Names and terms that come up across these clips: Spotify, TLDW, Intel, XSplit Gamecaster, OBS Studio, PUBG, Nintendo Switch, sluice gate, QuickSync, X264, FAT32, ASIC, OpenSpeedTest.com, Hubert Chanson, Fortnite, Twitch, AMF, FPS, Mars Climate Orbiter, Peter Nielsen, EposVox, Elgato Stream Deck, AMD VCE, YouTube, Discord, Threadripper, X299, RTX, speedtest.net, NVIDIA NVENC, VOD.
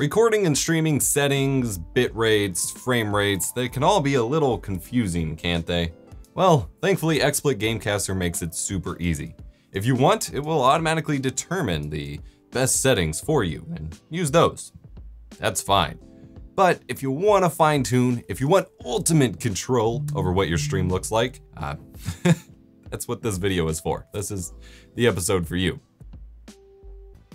Recording and streaming settings, bit rates, frame rates, they can all be a little confusing, can't they? Well, thankfully XSplit Gamecaster makes it super easy. If you want, it will automatically determine the best settings for you and use those. That's fine. But if you want to fine tune, if you want ultimate control over what your stream looks like, that's what this video is for. This is the episode for you.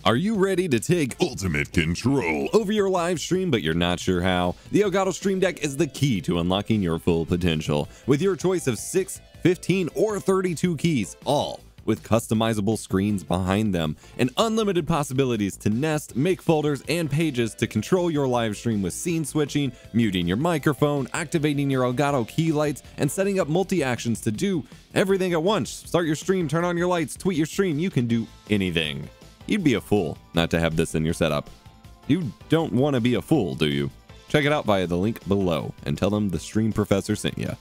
Are you ready to take ultimate control over your live stream, but you're not sure how? The Elgato Stream Deck is the key to unlocking your full potential. With your choice of 6, 15, or 32 keys, all with customizable screens behind them, and unlimited possibilities to nest, make folders, and pages to control your live stream with scene switching, muting your microphone, activating your Elgato key lights, and setting up multi-actions to do everything at once. Start your stream, turn on your lights, tweet your stream, you can do anything. You'd be a fool not to have this in your setup. You don't want to be a fool, do you? Check it out via the link below and tell them the stream professor sent you.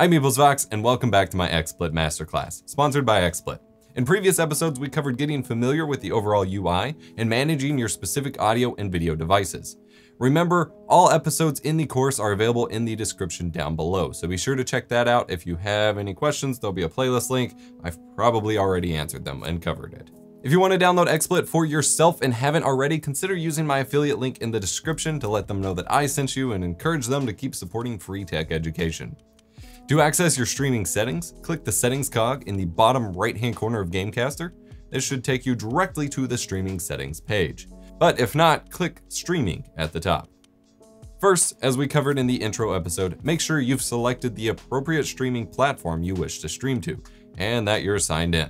I'm EposVox and welcome back to my XSplit Masterclass, sponsored by XSplit. In previous episodes, we covered getting familiar with the overall UI and managing your specific audio and video devices. Remember, all episodes in the course are available in the description down below, so be sure to check that out. If you have any questions, there'll be a playlist link. I've probably already answered them and covered it. If you want to download XSplit for yourself and haven't already, consider using my affiliate link in the description to let them know that I sent you and encourage them to keep supporting free tech education. To access your streaming settings, click the settings cog in the bottom right-hand corner of Gamecaster. This should take you directly to the streaming settings page. But if not, click streaming at the top. First, as we covered in the intro episode, make sure you've selected the appropriate streaming platform you wish to stream to and that you're signed in.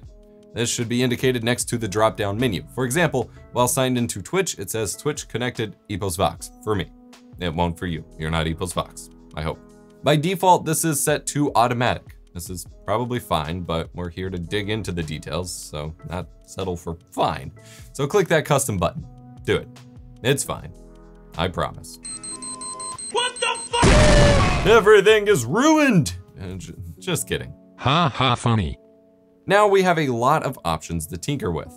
This should be indicated next to the drop-down menu. For example, while signed into Twitch, it says Twitch connected EposVox for me. It won't for you. You're not EposVox, I hope. By default, this is set to automatic. This is probably fine, but we're here to dig into the details, so not settle for fine. So click that custom button. Do it. It's fine. I promise. What the fuck? Everything is ruined! Just kidding. Ha ha funny. Now we have a lot of options to tinker with.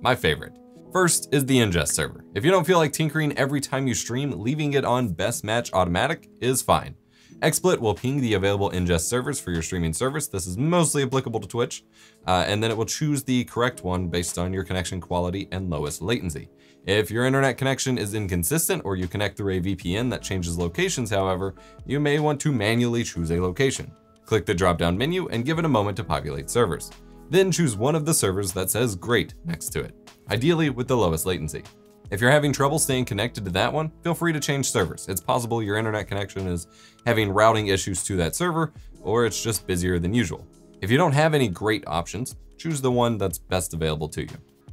My favorite. First is the ingest server. If you don't feel like tinkering every time you stream, leaving it on best match automatic is fine. XSplit will ping the available ingest servers for your streaming service. This is mostly applicable to Twitch. And then it will choose the correct one based on your connection quality and lowest latency. If your internet connection is inconsistent or you connect through a VPN that changes locations, however, you may want to manually choose a location. Click the drop-down menu and give it a moment to populate servers. Then choose one of the servers that says great next to it, ideally with the lowest latency. If you're having trouble staying connected to that one, feel free to change servers. It's possible your internet connection is having routing issues to that server, or it's just busier than usual. If you don't have any great options, choose the one that's best available to you.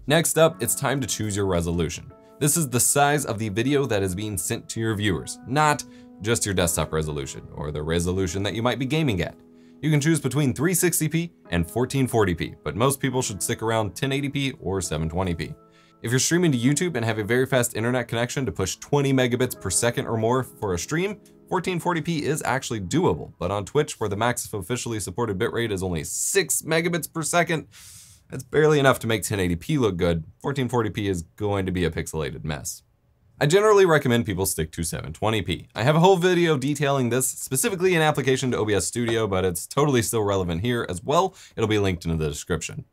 Next up, it's time to choose your resolution. This is the size of the video that is being sent to your viewers, not just your desktop resolution or the resolution that you might be gaming at. You can choose between 360p and 1440p, but most people should stick around 1080p or 720p. If you're streaming to YouTube and have a very fast internet connection to push 20 megabits per second or more for a stream, 1440p is actually doable, but on Twitch, where the max officially supported bitrate is only 6 megabits per second, that's barely enough to make 1080p look good. 1440p is going to be a pixelated mess. I generally recommend people stick to 720p. I have a whole video detailing this, specifically an application to OBS Studio, but it's totally still relevant here as well. It'll be linked in the description.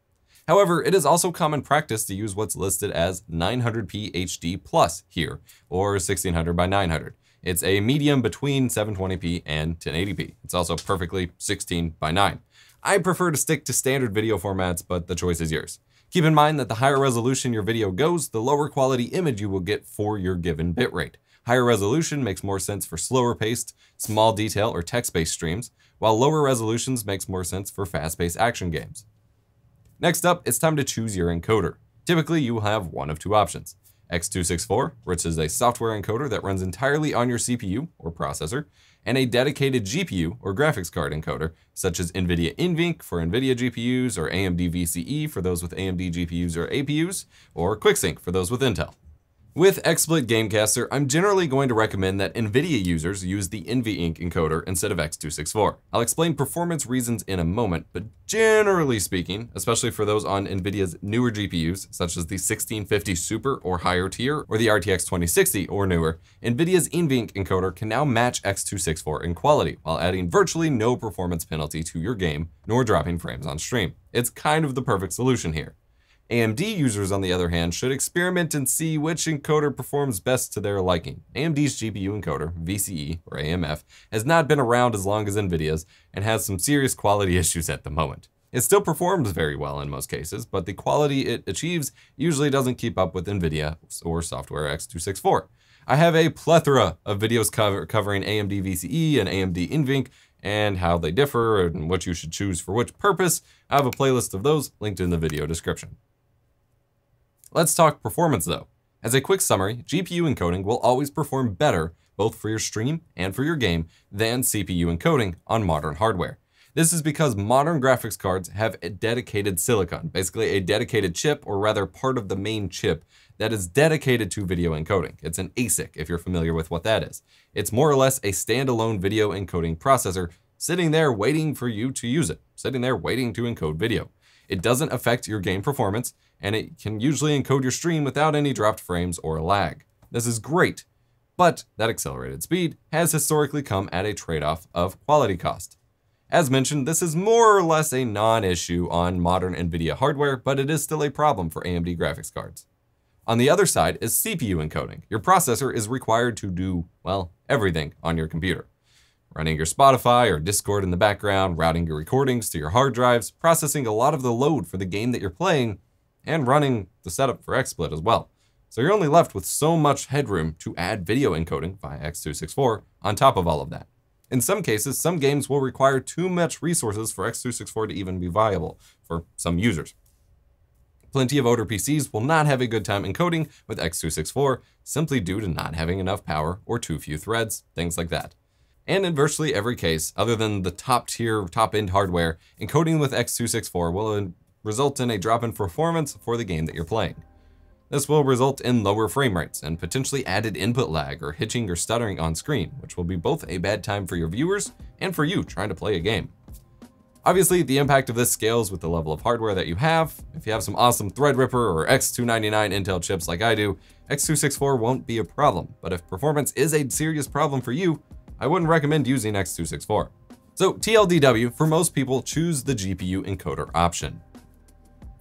However, it is also common practice to use what's listed as 900p HD plus here, or 1600 by 900. It's a medium between 720p and 1080p. It's also perfectly 16 by 9. I prefer to stick to standard video formats, but the choice is yours. Keep in mind that the higher resolution your video goes, the lower quality image you will get for your given bitrate. Higher resolution makes more sense for slower paced, small detail or text-based streams, while lower resolutions makes more sense for fast-paced action games. Next up, it's time to choose your encoder. Typically, you have one of two options. X264, which is a software encoder that runs entirely on your CPU or processor, and a dedicated GPU or graphics card encoder, such as NVIDIA NVENC for NVIDIA GPUs, or AMD VCE for those with AMD GPUs or APUs, or QuickSync for those with Intel. With XSplit Gamecaster, I'm generally going to recommend that NVIDIA users use the NVENC encoder instead of X264. I'll explain performance reasons in a moment, but generally speaking, especially for those on NVIDIA's newer GPUs, such as the 1650 Super or higher tier, or the RTX 2060 or newer, NVIDIA's NVENC encoder can now match X264 in quality, while adding virtually no performance penalty to your game, nor dropping frames on stream. It's kind of the perfect solution here. AMD users, on the other hand, should experiment and see which encoder performs best to their liking. AMD's GPU encoder, VCE or AMF, has not been around as long as NVIDIA's and has some serious quality issues at the moment. It still performs very well in most cases, but the quality it achieves usually doesn't keep up with NVIDIA or software X264. I have a plethora of videos covering AMD VCE and AMD NVENC, and how they differ and what you should choose for which purpose. I have a playlist of those linked in the video description. Let's talk performance though. As a quick summary, GPU encoding will always perform better, both for your stream and for your game, than CPU encoding on modern hardware. This is because modern graphics cards have a dedicated silicon, basically a dedicated chip, or rather part of the main chip that is dedicated to video encoding. It's an ASIC, if you're familiar with what that is. It's more or less a standalone video encoding processor sitting there waiting for you to use it, sitting there waiting to encode video. It doesn't affect your game performance, and it can usually encode your stream without any dropped frames or lag. This is great, but that accelerated speed has historically come at a trade-off of quality cost. As mentioned, this is more or less a non-issue on modern NVIDIA hardware, but it is still a problem for AMD graphics cards. On the other side is CPU encoding. Your processor is required to do, well, everything on your computer. Running your Spotify or Discord in the background, routing your recordings to your hard drives, processing a lot of the load for the game that you're playing, and running the setup for XSplit as well. So you're only left with so much headroom to add video encoding via X264 on top of all of that. In some cases, some games will require too much resources for X264 to even be viable for some users. Plenty of older PCs will not have a good time encoding with X264 simply due to not having enough power or too few threads, things like that. And in virtually every case, other than the top tier, top end hardware, encoding with X264 will result in a drop in performance for the game that you're playing. This will result in lower frame rates and potentially added input lag or hitching or stuttering on screen, which will be both a bad time for your viewers and for you trying to play a game. Obviously, the impact of this scales with the level of hardware that you have. If you have some awesome Threadripper or X299 Intel chips like I do, X264 won't be a problem, but if performance is a serious problem for you, I wouldn't recommend using X264. So TLDW, for most people, choose the GPU encoder option.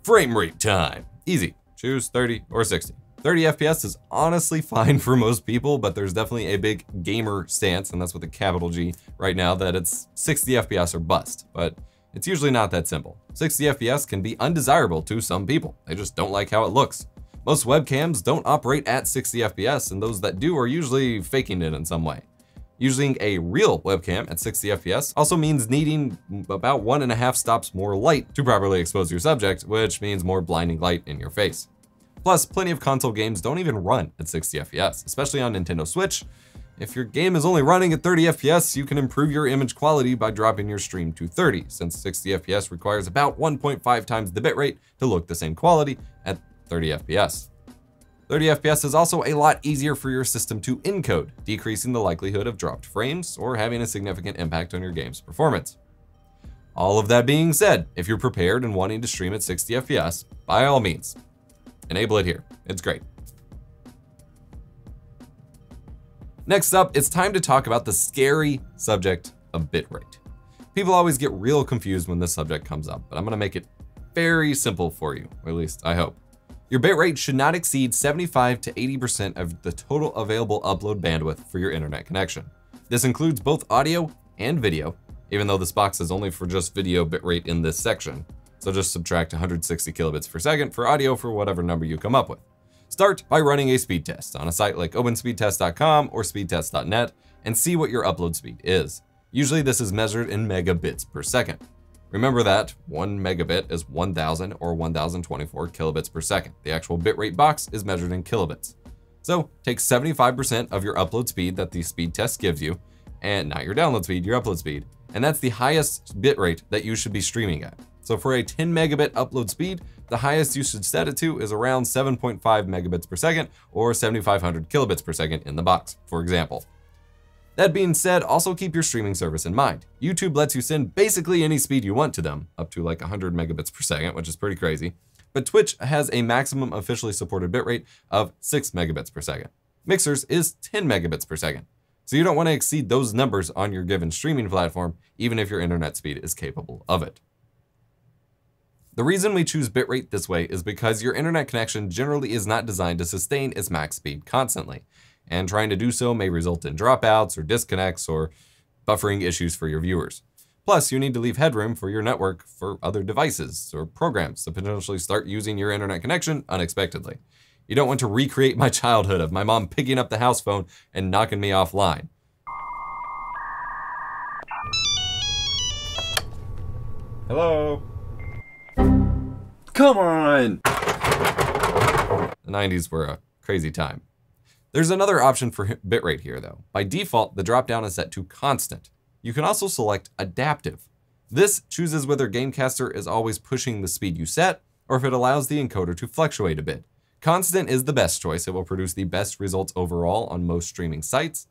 Frame rate time. Easy. Choose 30 or 60. 30 FPS is honestly fine for most people, but there's definitely a big gamer stance, and that's with a capital G right now, that it's 60 FPS or bust, but it's usually not that simple. 60 FPS can be undesirable to some people. They just don't like how it looks. Most webcams don't operate at 60 FPS, and those that do are usually faking it in some way. Using a real webcam at 60 FPS also means needing about 1.5 stops more light to properly expose your subject, which means more blinding light in your face. Plus, plenty of console games don't even run at 60 FPS, especially on Nintendo Switch. If your game is only running at 30 FPS, you can improve your image quality by dropping your stream to 30, since 60 FPS requires about 1.5 times the bitrate to look the same quality at 30 FPS. 30 FPS is also a lot easier for your system to encode, decreasing the likelihood of dropped frames or having a significant impact on your game's performance. All of that being said, if you're prepared and wanting to stream at 60 FPS, by all means, enable it here. It's great. Next up, it's time to talk about the scary subject of bitrate. People always get real confused when this subject comes up, but I'm going to make it very simple for you, or at least I hope. Your bitrate should not exceed 75 to 80% of the total available upload bandwidth for your internet connection. This includes both audio and video, even though this box is only for just video bitrate in this section. So just subtract 160 kilobits per second for audio for whatever number you come up with. Start by running a speed test on a site like OpenSpeedTest.com or speedtest.net and see what your upload speed is. Usually this is measured in megabits per second. Remember that 1 megabit is 1000 or 1024 kilobits per second. The actual bitrate box is measured in kilobits. So take 75% of your upload speed that the speed test gives you, and not your download speed, your upload speed. And that's the highest bitrate that you should be streaming at. So for a 10 megabit upload speed, The highest you should set it to is around 7.5 megabits per second or 7,500 kilobits per second in the box, for example. That being said, also keep your streaming service in mind. YouTube lets you send basically any speed you want to them, up to like 100 megabits per second, which is pretty crazy. But Twitch has a maximum officially supported bitrate of 6 megabits per second. Mixer's is 10 megabits per second. So you don't want to exceed those numbers on your given streaming platform, even if your internet speed is capable of it. The reason we choose bitrate this way is because your internet connection generally is not designed to sustain its max speed constantly, and trying to do so may result in dropouts or disconnects or buffering issues for your viewers. Plus, you need to leave headroom for your network for other devices or programs to potentially start using your internet connection unexpectedly. You don't want to recreate my childhood of my mom picking up the house phone and knocking me offline. Hello? Come on! The 90s were a crazy time. There's another option for bitrate here though. By default, the dropdown is set to constant. You can also select adaptive. This chooses whether Gamecaster is always pushing the speed you set or if it allows the encoder to fluctuate a bit. Constant is the best choice. It will produce the best results overall on most streaming sites.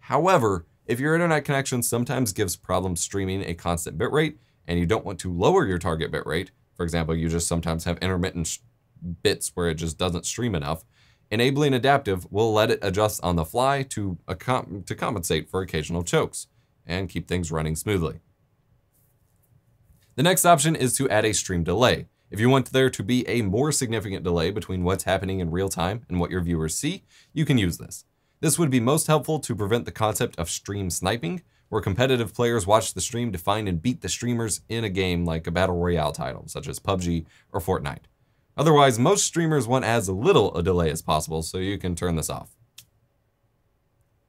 However, if your internet connection sometimes gives problems streaming a constant bitrate and you don't want to lower your target bitrate, for example, you just sometimes have intermittent bits where it just doesn't stream enough, enabling adaptive will let it adjust on the fly to compensate for occasional chokes and keep things running smoothly. The next option is to add a stream delay. If you want there to be a more significant delay between what's happening in real time and what your viewers see, you can use this. This would be most helpful to prevent the concept of stream sniping, where competitive players watch the stream to find and beat the streamers in a game like a battle royale title, such as PUBG or Fortnite. Otherwise, most streamers want as little a delay as possible, so you can turn this off.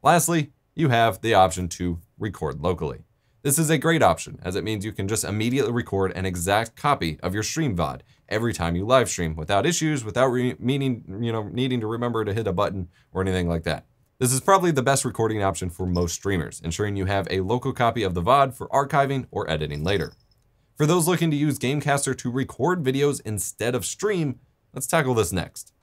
Lastly, you have the option to record locally. This is a great option, as it means you can just immediately record an exact copy of your stream VOD every time you live stream without issues, without needing to remember to hit a button or anything like that. This is probably the best recording option for most streamers, ensuring you have a local copy of the VOD for archiving or editing later. For those looking to use Gamecaster to record videos instead of stream, let's tackle this next.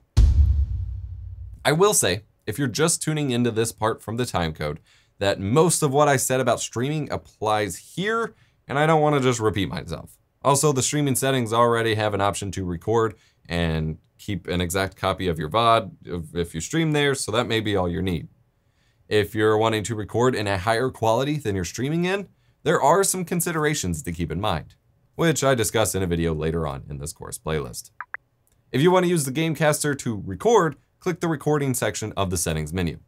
I will say, if you're just tuning into this part from the timecode, that most of what I said about streaming applies here, and I don't want to just repeat myself. Also, the streaming settings already have an option to record and keep an exact copy of your VOD if you stream there, so that may be all you need. If you're wanting to record in a higher quality than you're streaming in, there are some considerations to keep in mind, which I discuss in a video later on in this course playlist. If you want to use the Gamecaster to record, click the recording section of the settings menu.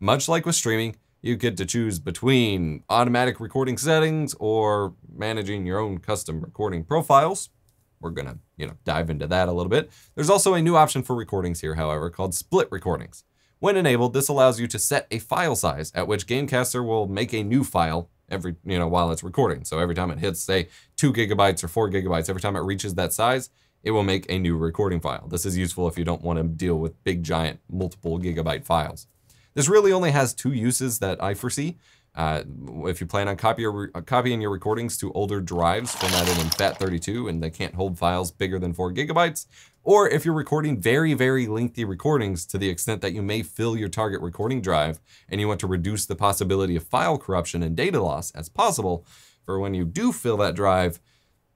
Much like with streaming, you get to choose between automatic recording settings or managing your own custom recording profiles. We're gonna, dive into that a little bit. There's also a new option for recordings here, however, called split recordings. When enabled, this allows you to set a file size at which Gamecaster will make a new file every, while it's recording. So every time it hits, say, 2 gigabytes or 4 gigabytes, every time it reaches that size, it will make a new recording file. This is useful if you don't want to deal with big, giant, multiple gigabyte files. This really only has two uses that I foresee. If you plan on copying your recordings to older drives formatted in FAT32 and they can't hold files bigger than 4 gigabytes, or if you're recording very, very lengthy recordings to the extent that you may fill your target recording drive and you want to reduce the possibility of file corruption and data loss as possible for when you do fill that drive,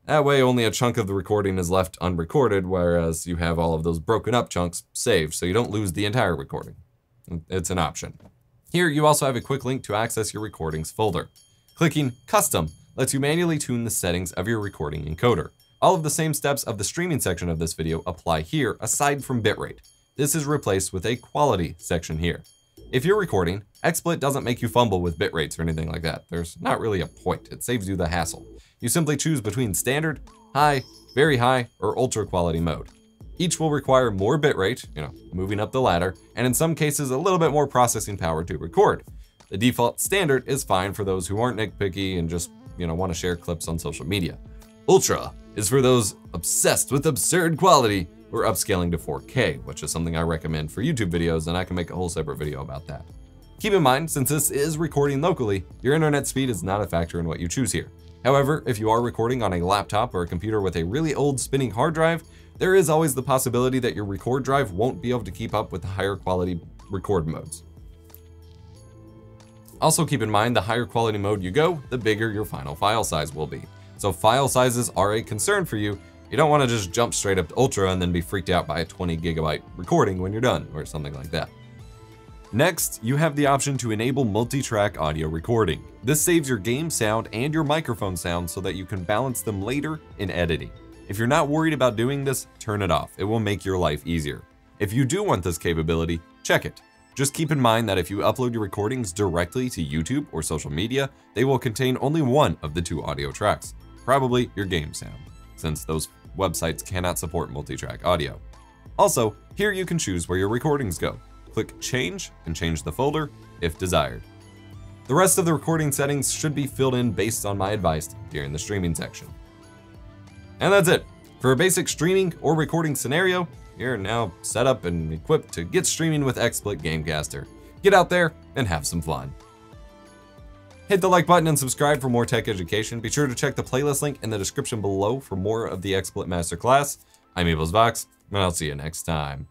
that way only a chunk of the recording is left unrecorded, whereas you have all of those broken up chunks saved so you don't lose the entire recording. It's an option. Here you also have a quick link to access your recordings folder. Clicking custom lets you manually tune the settings of your recording encoder. All of the same steps of the streaming section of this video apply here aside from bitrate. This is replaced with a quality section here. If you're recording, XSplit doesn't make you fumble with bitrates or anything like that. There's not really a point. It saves you the hassle. You simply choose between standard, high, very high, or ultra quality mode. Each will require more bitrate, moving up the ladder, and in some cases, a little bit more processing power to record. The default standard is fine for those who aren't nitpicky and just, want to share clips on social media. Ultra is for those obsessed with absurd quality or upscaling to 4K, which is something I recommend for YouTube videos, and I can make a whole separate video about that. Keep in mind, since this is recording locally, your internet speed is not a factor in what you choose here. However, if you are recording on a laptop or a computer with a really old spinning hard drive, there is always the possibility that your record drive won't be able to keep up with the higher quality record modes. Also keep in mind, the higher quality mode you go, the bigger your final file size will be. So if file sizes are a concern for you, you don't want to just jump straight up to Ultra and then be freaked out by a 20 gigabyte recording when you're done or something like that. Next, you have the option to enable multi-track audio recording. This saves your game sound and your microphone sound so that you can balance them later in editing. If you're not worried about doing this, turn it off. It will make your life easier. If you do want this capability, check it. Just keep in mind that if you upload your recordings directly to YouTube or social media, they will contain only one of the two audio tracks, probably your game sound, since those websites cannot support multi-track audio. Also, here you can choose where your recordings go. Click Change and change the folder if desired. The rest of the recording settings should be filled in based on my advice during the streaming section. And that's it. For a basic streaming or recording scenario, you're now set up and equipped to get streaming with XSplit Gamecaster. Get out there and have some fun. Hit the like button and subscribe for more tech education. Be sure to check the playlist link in the description below for more of the XSplit Masterclass. I'm EposVox, and I'll see you next time.